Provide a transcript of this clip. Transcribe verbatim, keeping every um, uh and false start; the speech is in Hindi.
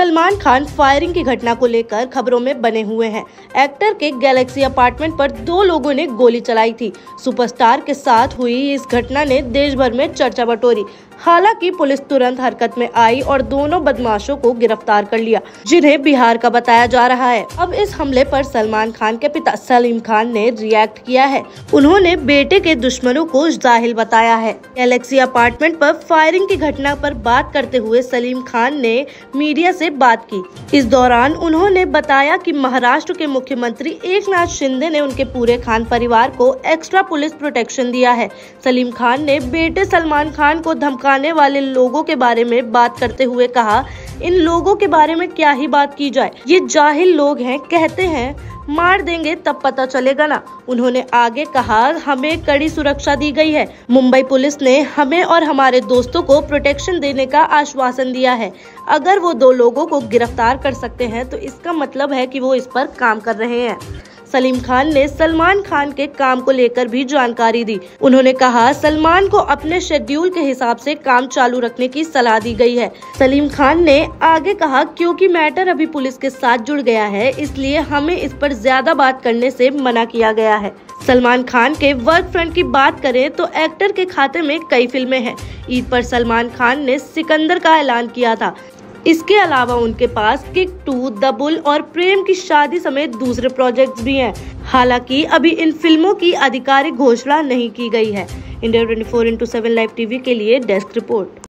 सलमान खान फायरिंग की घटना को लेकर खबरों में बने हुए हैं। एक्टर के गैलेक्सी अपार्टमेंट पर दो लोगों ने गोली चलाई थी। सुपरस्टार के साथ हुई इस घटना ने देश भर में चर्चा बटोरी। हालांकि पुलिस तुरंत हरकत में आई और दोनों बदमाशों को गिरफ्तार कर लिया, जिन्हें बिहार का बताया जा रहा है। अब इस हमले पर सलमान खान के पिता सलीम खान ने रिएक्ट किया है। उन्होंने बेटे के दुश्मनों को जाहिल बताया है। गैलेक्सी अपार्टमेंट पर फायरिंग की घटना पर बात करते हुए सलीम खान ने मीडिया से बात की। इस दौरान उन्होंने बताया कि महाराष्ट्र के मुख्यमंत्री एकनाथ शिंदे ने उनके पूरे खान परिवार को एक्स्ट्रा पुलिस प्रोटेक्शन दिया है। सलीम खान ने बेटे सलमान खान को धमकाने वाले लोगों के बारे में बात करते हुए कहा, इन लोगों के बारे में क्या ही बात की जाए, ये जाहिल लोग हैं, कहते हैं मार देंगे तब पता चलेगा ना। उन्होंने आगे कहा, हमें कड़ी सुरक्षा दी गई है। मुंबई पुलिस ने हमें और हमारे दोस्तों को प्रोटेक्शन देने का आश्वासन दिया है। अगर वो दो लोगों को गिरफ्तार कर सकते हैं तो इसका मतलब है कि वो इस पर काम कर रहे हैं। सलीम खान ने सलमान खान के काम को लेकर भी जानकारी दी। उन्होंने कहा, सलमान को अपने शेड्यूल के हिसाब से काम चालू रखने की सलाह दी गई है। सलीम खान ने आगे कहा, क्योंकि मैटर अभी पुलिस के साथ जुड़ गया है, इसलिए हमें इस पर ज्यादा बात करने से मना किया गया है। सलमान खान के वर्क फ्रंट की बात करें तो एक्टर के खाते में कई फिल्में हैं। ईद पर सलमान खान ने सिकंदर का ऐलान किया था। इसके अलावा उनके पास किक टू डबल और प्रेम की शादी समेत दूसरे प्रोजेक्ट्स भी हैं। हालांकि अभी इन फिल्मों की आधिकारिक घोषणा नहीं की गई है। India twenty four into seven live TV के लिए डेस्क रिपोर्ट।